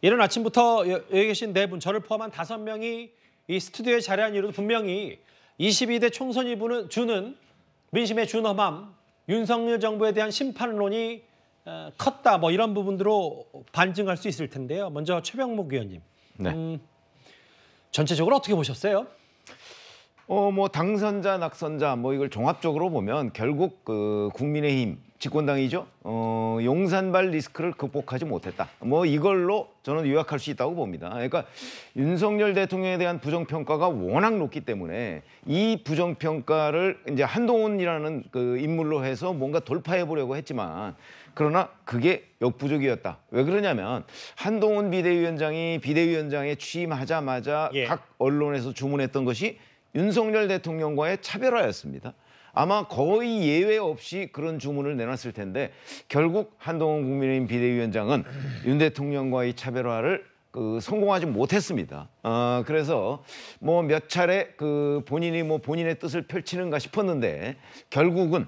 이른 아침부터 여기 계신 네 분, 저를 포함한 5명이 이 스튜디오에 자리한 이유도 분명히 22대 총선이 주는 민심의 준엄함, 윤석열 정부에 대한 심판론이 컸다, 뭐 이런 부분으로 반증할 수 있을 텐데요. 먼저 최병목 위원님, 네. 전체적으로 어떻게 보셨어요? 뭐 당선자, 낙선자 뭐 이걸 종합적으로 보면 결국 그 국민의힘 집권당이죠. 용산발 리스크를 극복하지 못했다. 뭐 이걸로 저는 요약할 수 있다고 봅니다. 그러니까 윤석열 대통령에 대한 부정평가가 워낙 높기 때문에 이 부정평가를 이제 한동훈이라는 그 인물로 해서 뭔가 돌파해 보려고 했지만 그러나 그게 역부족이었다. 왜 그러냐면 한동훈 비대위원장이 비대위원장에 취임하자마자 각 언론에서 주문했던 것이 윤석열 대통령과의 차별화였습니다. 아마 거의 예외 없이 그런 주문을 내놨을 텐데 결국 한동훈 국민의힘 비대위원장은 윤 대통령과의 차별화를 성공하지 못했습니다. 그래서 뭐 몇 차례 본인이 본인의 뜻을 펼치는가 싶었는데 결국은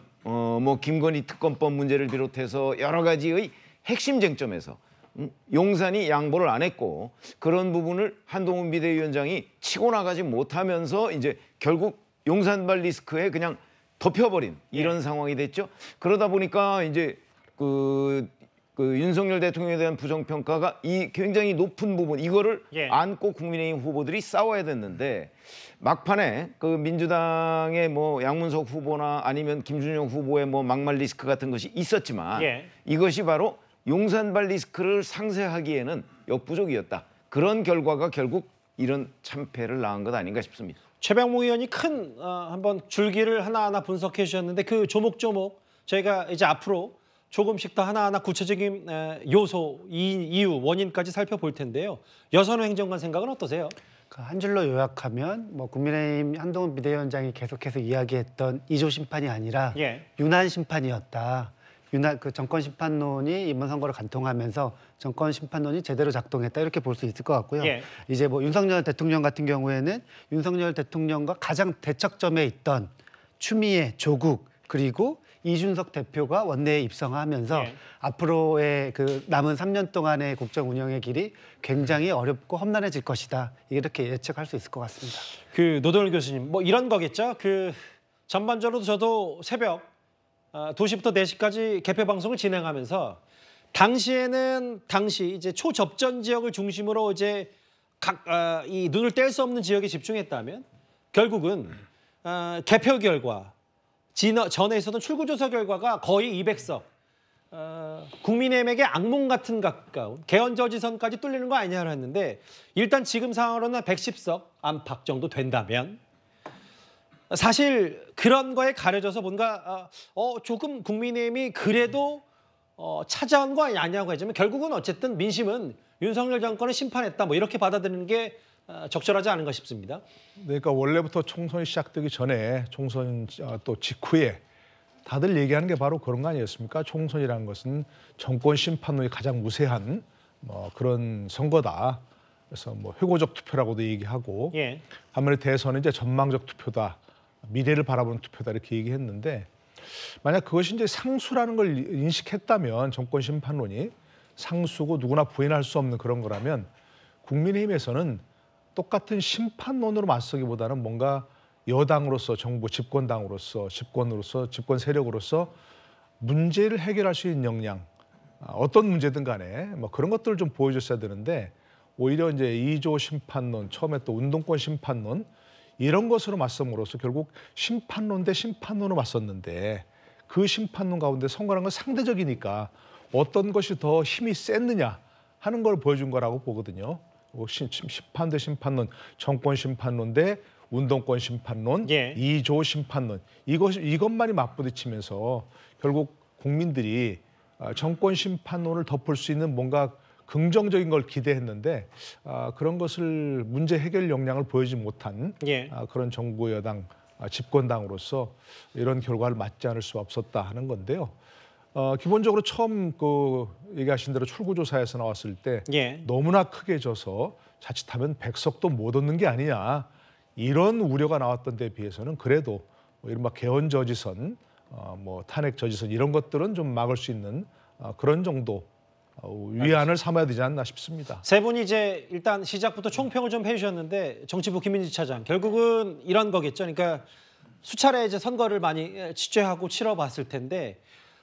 김건희 특검법 문제를 비롯해서 여러 가지의 핵심 쟁점에서 용산이 양보를 안 했고 그런 부분을 한동훈 비대위원장이 치고 나가지 못하면서 이제 결국 용산발 리스크에 그냥 덮여버린 이런 상황이 됐죠. 그러다 보니까 이제 윤석열 대통령에 대한 부정평가가 이 굉장히 높은 부분 이거를 안고 국민의힘 후보들이 싸워야 됐는데 막판에 민주당의 양문석 후보나 아니면 김준영 후보의 막말 리스크 같은 것이 있었지만 이것이 바로 용산발 리스크를 상쇄하기에는 역부족이었다. 그런 결과가 결국 이런 참패를 낳은 것 아닌가 싶습니다. 최병목 의원이 큰 한번 줄기를 하나하나 분석해 주셨는데 그 조목조목 저희가 이제 앞으로 조금씩 더 하나하나 구체적인 요소, 이유, 원인까지 살펴볼 텐데요. 여선 행정관 생각은 어떠세요? 한 줄로 요약하면 국민의힘 한동훈 비대위원장이 계속해서 이야기했던 2조 심판이 아니라 유난 심판이었다. 정권 심판론이 이번 선거를 관통하면서 정권 심판론이 제대로 작동했다 이렇게 볼 수 있을 것 같고요. 이제 윤석열 대통령 같은 경우에는 윤석열 대통령과 가장 대척점에 있던 추미애, 조국 그리고 이준석 대표가 원내에 입성하면서 앞으로의 남은 3년 동안의 국정 운영의 길이 굉장히 어렵고 험난해질 것이다 이렇게 예측할 수 있을 것 같습니다. 노동열 교수님 이런 거겠죠. 전반적으로 저도 새벽 2시부터 4시까지 개표 방송을 진행하면서 당시 이제 초접전 지역을 중심으로 이제 이 눈을 뗄 수 없는 지역에 집중했다면 결국은 개표 결과 전에 있었던 출구조사 결과가 거의 200석 국민의힘에게 악몽 같은 가까운 개헌저지선까지 뚫리는 거 아니냐고 했는데 일단 지금 상황으로는 110석 안팎 정도 된다면 사실 그런 거에 가려져서 뭔가 조금 국민의힘이 그래도 찾아온 거 아니냐고 하지만 결국은 어쨌든 민심은 윤석열 정권을 심판했다 이렇게 받아들이는 게 적절하지 않은가 싶습니다. 그러니까 원래부터 총선이 시작되기 전에 총선 또 직후에 다들 얘기하는 게 바로 그런 거 아니었습니까? 총선이라는 것은 정권 심판론이 가장 우세한 그런 선거다. 그래서 회고적 투표라고도 얘기하고 아무래도 대선은 이제 전망적 투표다. 미래를 바라보는 투표다 이렇게 얘기했는데 만약 그것이 이제 상수라는 걸 인식했다면 정권 심판론이 상수고 누구나 부인할 수 없는 그런 거라면 국민의힘에서는 똑같은 심판론으로 맞서기보다는 뭔가 여당으로서 정부 집권당으로서 집권 세력으로서 문제를 해결할 수 있는 역량 어떤 문제든 간에 그런 것들을 좀 보여줬어야 되는데 오히려 이제 2조 심판론 처음에 또 운동권 심판론 이런 것으로 맞섬으로써 결국 심판론 대 심판론으로 맞섰는데 그 심판론 가운데 선거라는 건 상대적이니까 어떤 것이 더 힘이 셌느냐 하는 걸 보여준 거라고 보거든요. 심판 대 심판론, 정권 심판론 대 운동권 심판론, 2조 심판론 이것만이 맞부딪히면서 결국 국민들이 정권 심판론을 덮을 수 있는 뭔가 긍정적인 걸 기대했는데 그런 것을 문제 해결 역량을 보이지 못한 그런 정부 여당 집권당으로서 이런 결과를 맞지 않을 수 없었다 하는 건데요. 기본적으로 처음 얘기하신 대로 출구조사에서 나왔을 때 너무나 크게 져서 자칫하면 100석도 못 얻는 게 아니냐 이런 우려가 나왔던 데 비해서는 그래도 이른바 개헌저지선, 탄핵저지선 이런 것들은 좀 막을 수 있는 그런 정도 위안을 삼아야 되지 않나 싶습니다. 세 분이 이제 일단 시작부터 총평을 좀 해주셨는데 정치부 김민지 차장 결국은 이런 거겠죠. 그러니까 수차례 이제 선거를 많이 취재하고 치러봤을 텐데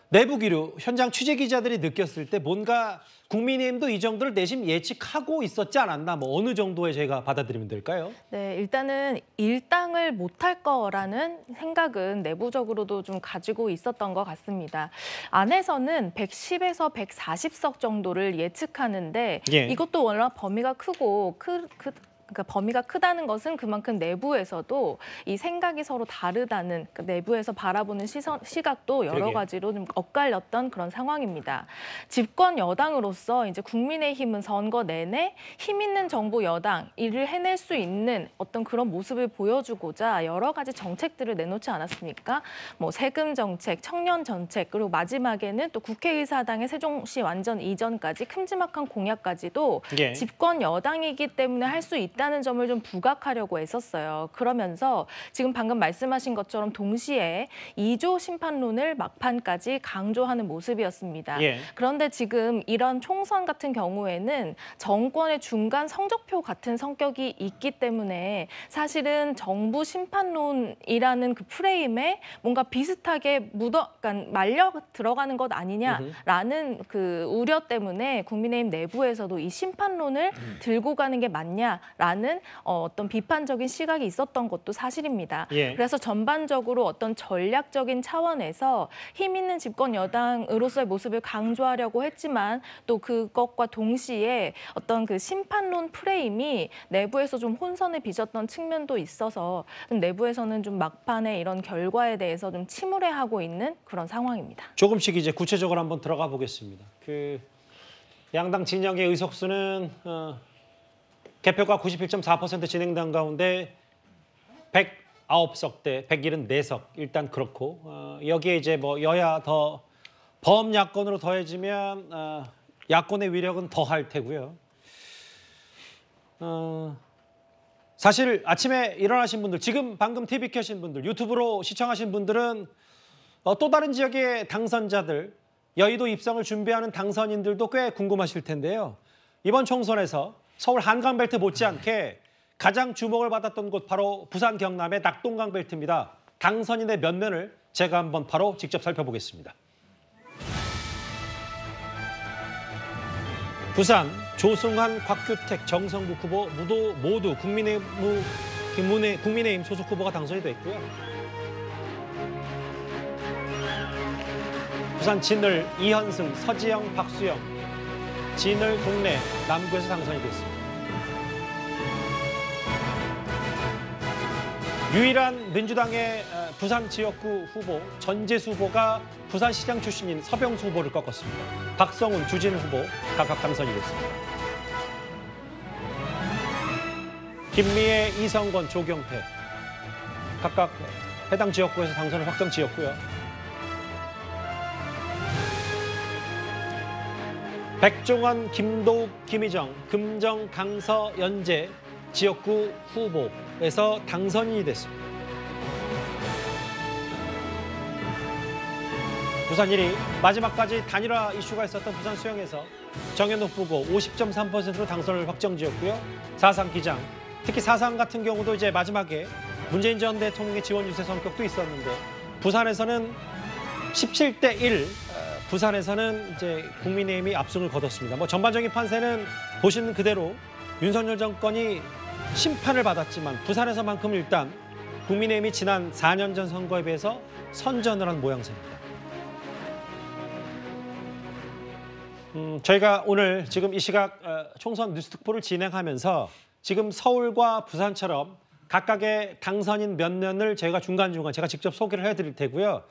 내부 기류, 현장 취재 기자들이 느꼈을 때 뭔가 국민의힘도 이 정도를 내심 예측하고 있었지 않았나 뭐 어느 정도에 제가 받아들이면 될까요? 네, 일단은 일당을 못할 거라는 생각은 내부적으로도 좀 가지고 있었던 것 같습니다. 안에서는 110에서 140석 정도를 예측하는데 예. 이것도 워낙 범위가 크고 그러니까 범위가 크다는 것은 그만큼 내부에서도 이 생각이 서로 다르다는 그러니까 내부에서 바라보는 시각도 여러 가지로 좀 엇갈렸던 그런 상황입니다. 집권 여당으로서 이제 국민의힘은 선거 내내 힘 있는 정부 여당 일을 해낼 수 있는 어떤 그런 모습을 보여주고자 여러 가지 정책들을 내놓지 않았습니까? 뭐 세금 정책, 청년 정책 그리고 마지막에는 또 국회의사당의 세종시 완전 이전까지 큼지막한 공약까지도 예. 집권 여당이기 때문에 할 수 있다. 라는 점을 좀 부각하려고 애썼어요. 그러면서 지금 방금 말씀하신 것처럼 동시에 2조 심판론을 막판까지 강조하는 모습이었습니다. 예. 그런데 지금 이런 총선 같은 경우에는 정권의 중간 성적표 같은 성격이 있기 때문에 사실은 정부 심판론이라는 그 프레임에 뭔가 비슷하게 그러니까 말려 들어가는 것 아니냐라는 그 우려 때문에 국민의힘 내부에서도 이 심판론을 들고 가는 게 맞냐 라는 어떤 비판적인 시각이 있었던 것도 사실입니다. 예. 그래서 전반적으로 어떤 전략적인 차원에서 힘 있는 집권 여당으로서의 모습을 강조하려고 했지만 또 그것과 동시에 어떤 그 심판론 프레임이 내부에서 좀 혼선을 빚었던 측면도 있어서 내부에서는 좀 막판에 이런 결과에 대해서 좀 침울해하고 있는 그런 상황입니다. 조금씩 이제 구체적으로 한번 들어가 보겠습니다. 그 양당 진영의 의석수는 개표가 91.4% 진행된 가운데 109석 대 174석 일단 그렇고 여기에 이제 뭐 여야 더 범야권으로 더해지면 야권의 위력은 더할 테고요. 사실 아침에 일어나신 분들, 지금 방금 TV 켜신 분들, 유튜브로 시청하신 분들은 또 다른 지역의 당선자들, 여의도 입성을 준비하는 당선인들도 꽤 궁금하실 텐데요. 이번 총선에서 서울 한강벨트 못지않게 가장 주목을 받았던 곳 바로 부산 경남의 낙동강벨트입니다. 당선인의 면면을 제가 한번 바로 직접 살펴보겠습니다. 부산 조승환, 곽규택, 정성국 후보 모두 국민의힘 소속 후보가 당선이 됐고요. 부산 진을 이현승, 서지영, 박수영. 진을 동래 남구에서 당선이 됐습니다. 유일한 민주당의 부산 지역구 후보 전재수 후보가 부산시장 출신인 서병수 후보를 꺾었습니다. 박성훈, 주진 후보 각각 당선이 됐습니다. 김미애, 이성건, 조경태 각각 해당 지역구에서 당선을 확정 지었고요. 백종원, 김도욱, 김희정, 금정, 강서, 연제 지역구 후보에서 당선인이 됐습니다. 부산 1위, 마지막까지 단일화 이슈가 있었던 부산 수영에서 정현욱 후보 50.3%로 당선을 확정지었고요. 사상 기장, 특히 사상 같은 경우도 이제 마지막에 문재인 전 대통령의 지원 유세 성격도 있었는데 부산에서는 17대 1. 부산에서는 이제 국민의힘이 압승을 거뒀습니다. 뭐 전반적인 판세는 보시는 그대로 윤석열 정권이 심판을 받았지만 부산에서만큼 일단 국민의힘이 지난 4년 전 선거에 비해서 선전을 한 모양새입니다. 저희가 오늘 지금 이 시각 총선 뉴스 특보를 진행하면서 지금 서울과 부산처럼 각각의 당선인 몇 면을 저희가 중간중간 제가 직접 소개를 해드릴 테고요.